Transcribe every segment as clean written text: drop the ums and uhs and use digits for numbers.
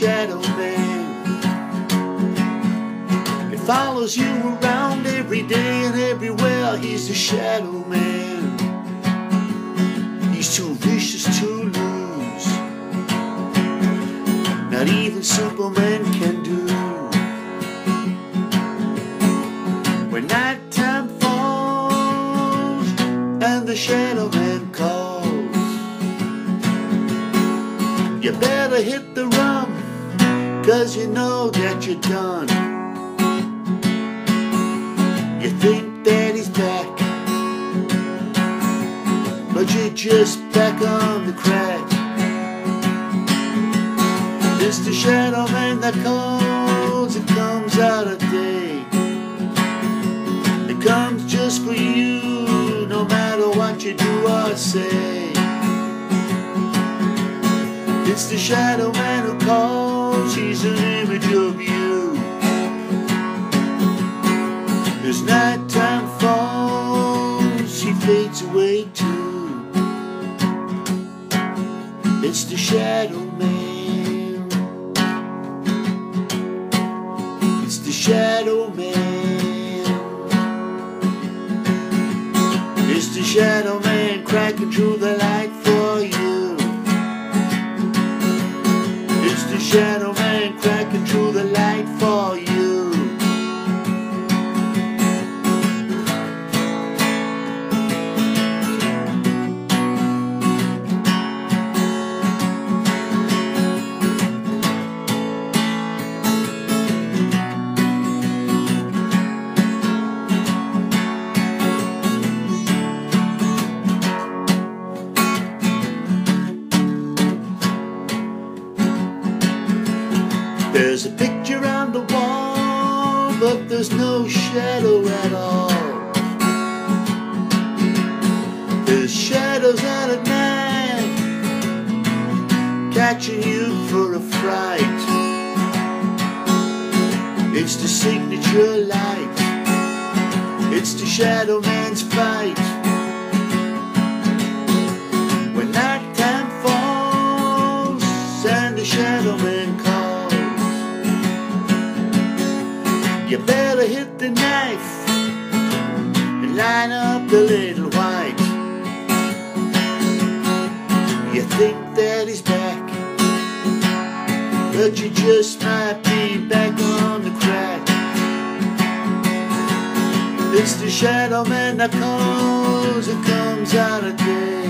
shadow man. It follows you around every day and everywhere. He's the shadow man. He's too vicious to lose. Not even Superman can do. When nighttime falls and the shadow man calls, you better hit the rum, 'cause you know that you're done. You think that he's back, but you're just back on the crack. It's the shadow man that calls. It comes out of day. It comes just for you, no matter what you do or say. It's the shadow man who calls. He's an image of you. As nighttime falls, he fades away too. It's the shadow man. It's the shadow man. It's the shadow man cracking through the light for you. Shadow man cracking through the light for you. There's a picture on the wall, but there's no shadow at all. There's shadows out at night, catching you for a fright. It's the signature light. It's the shadow man's fight. When nighttime falls and the shadow man comes, you better hit the knife and line up the little white. You think that he's back, but you just might be back on the crack. It's the shadow man that calls. It comes out of day.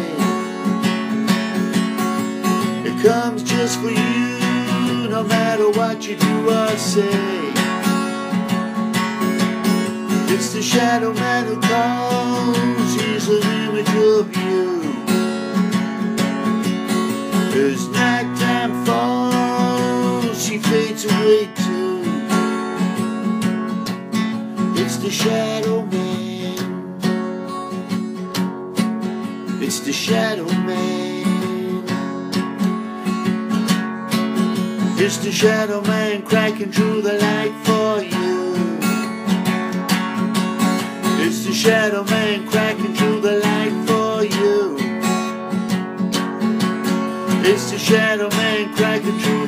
It comes just for you, no matter what you do or say. It's the shadow man who calls. He's an image of you. As nighttime falls, he fades away too. It's the shadow man. It's the shadow man. It's the shadow man cracking through the light for you. It's the shadow man cracking through the light for you. It's the shadow man cracking through the light.